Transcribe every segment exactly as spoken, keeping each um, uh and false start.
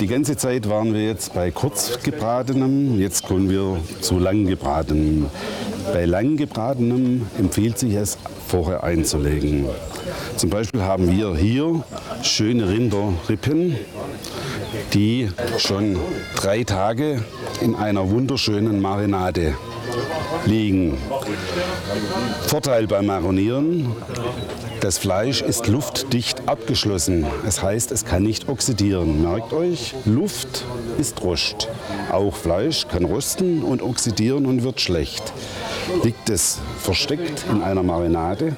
Die ganze Zeit waren wir jetzt bei kurz gebratenem, jetzt kommen wir zu lang gebratenem. Bei lang gebratenem empfiehlt sich es, vorher einzulegen. Zum Beispiel haben wir hier schöne Rinderrippen, die schon drei Tage in einer wunderschönen Marinade liegen. Vorteil beim Marinieren: Das Fleisch ist luftdicht abgeschlossen. Das heißt, es kann nicht oxidieren. Merkt euch, Luft ist Rost. Auch Fleisch kann rosten und oxidieren und wird schlecht. Liegt es versteckt in einer Marinade,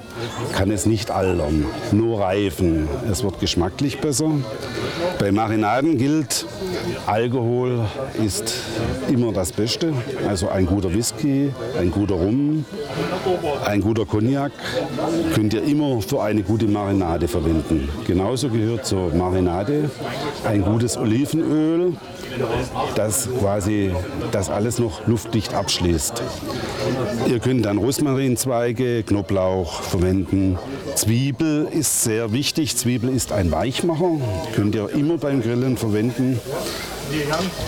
kann es nicht altern, nur reifen. Es wird geschmacklich besser. Bei Marinaden gilt, Alkohol ist immer das Beste. Also ein guter Whisky, ein guter Rum, ein guter Cognac könnt ihr immer für eine gute Marinade verwenden. Genauso gehört zur Marinade ein gutes Olivenöl, das quasi das alles noch luftdicht abschließt. Ihr könnt dann Rosmarinzweige, Knoblauch verwenden. Zwiebel ist sehr wichtig. Zwiebel ist ein Weichmacher. Könnt ihr immer beim Grillen verwenden.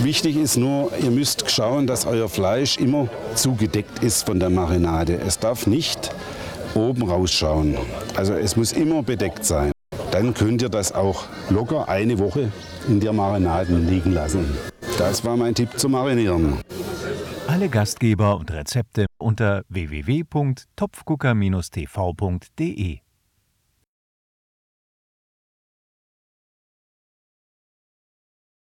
Wichtig ist nur, ihr müsst schauen, dass euer Fleisch immer zugedeckt ist von der Marinade. Es darf nicht oben rausschauen. Also es muss immer bedeckt sein. Dann könnt ihr das auch locker eine Woche in der Marinade liegen lassen. Das war mein Tipp zum Marinieren. Alle Gastgeber und Rezepte unter w w w punkt topfgucker Bindestrich t v punkt d e